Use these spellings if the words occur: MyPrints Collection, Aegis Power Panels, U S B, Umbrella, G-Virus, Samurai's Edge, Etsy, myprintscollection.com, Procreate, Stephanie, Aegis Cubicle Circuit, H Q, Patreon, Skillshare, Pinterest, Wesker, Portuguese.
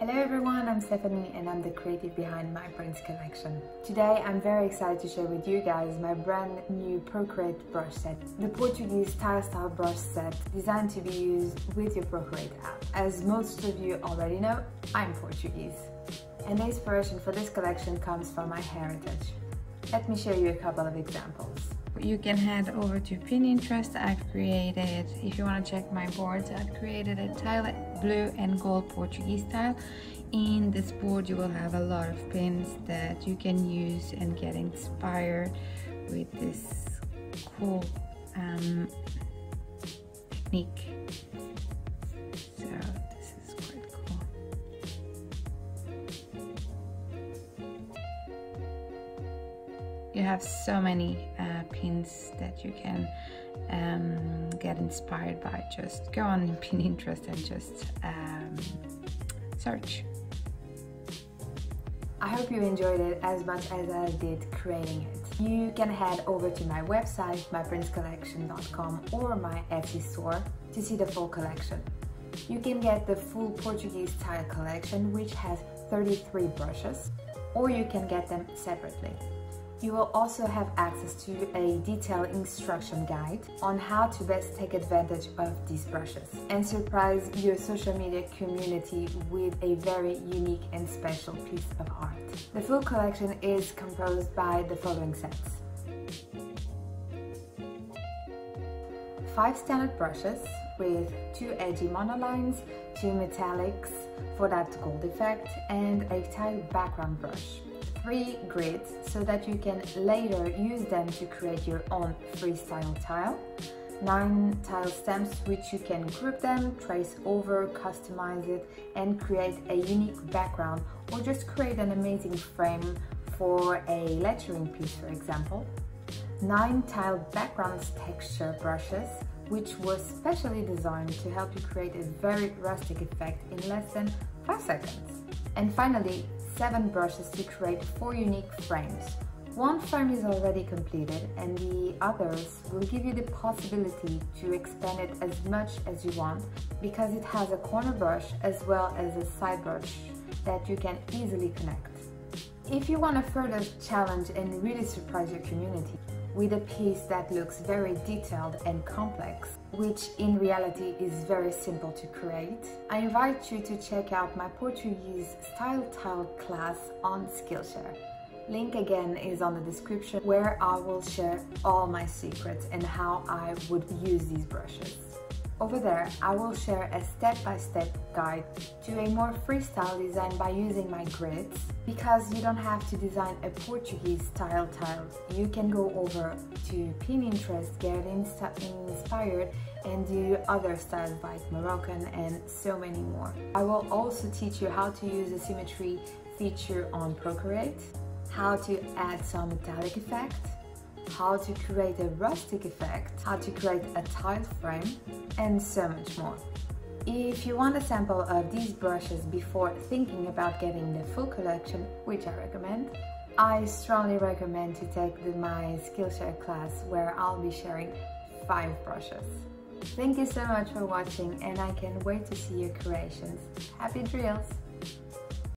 Hello everyone, I'm Stephanie and I'm the creative behind MyPrints Collection. Today I'm very excited to share with you guys my brand new Procreate brush set, the Portuguese tile brush set designed to be used with your Procreate app. As most of you already know, I'm Portuguese. And the inspiration for this collection comes from my heritage. Let me show you a couple of examples. You can head over to Pinterest. I've created, if you want to check my boards, I've created a tile, blue and gold Portuguese tile. In this board you will have a lot of pins that you can use and get inspired with this cool technique. So this is quite cool. You have so many pins that you can get inspired by. Just go on Pinterest and just search. I hope you enjoyed it as much as I did creating it. You can head over to my website, myprintscollection.com, or my Etsy store to see the full collection. You can get the full Portuguese tile collection, which has 33 brushes, or you can get them separately. You will also have access to a detailed instruction guide on how to best take advantage of these brushes and surprise your social media community with a very unique and special piece of art. The full collection is composed by the following sets: 5 standard brushes with 2 edgy monolines, 2 metallics for that gold effect, and a tile background brush. 3 grids so that you can later use them to create your own freestyle tile, 9 tile stamps which you can group them, trace over, customize it and create a unique background, or just create an amazing frame for a lettering piece, for example, 9 tile backgrounds texture brushes which were specially designed to help you create a very rustic effect in less than 5 seconds, and finally 7 brushes to create 4 unique frames. 1 frame is already completed and the others will give you the possibility to expand it as much as you want because it has a corner brush as well as a side brush that you can easily connect. If you want to further challenge and really surprise your community with a piece that looks very detailed and complex, which in reality is very simple to create, I invite you to check out my Portuguese style tile class on Skillshare. Link again is on the description, where I will share all my secrets and how I would use these brushes. Over there, I will share a step-by-step guide to a more freestyle design by using my grids, because you don't have to design a Portuguese style tile. You can go over to Pinterest, get inspired and do other styles like Moroccan and so many more. I will also teach you how to use the symmetry feature on Procreate, how to add some metallic effect, how to create a rustic effect, how to create a tile frame, and so much more. If you want a sample of these brushes before thinking about getting the full collection, which I recommend, I strongly recommend to take my Skillshare class where I'll be sharing 5 brushes. Thank you so much for watching and I can't wait to see your creations. Happy drills!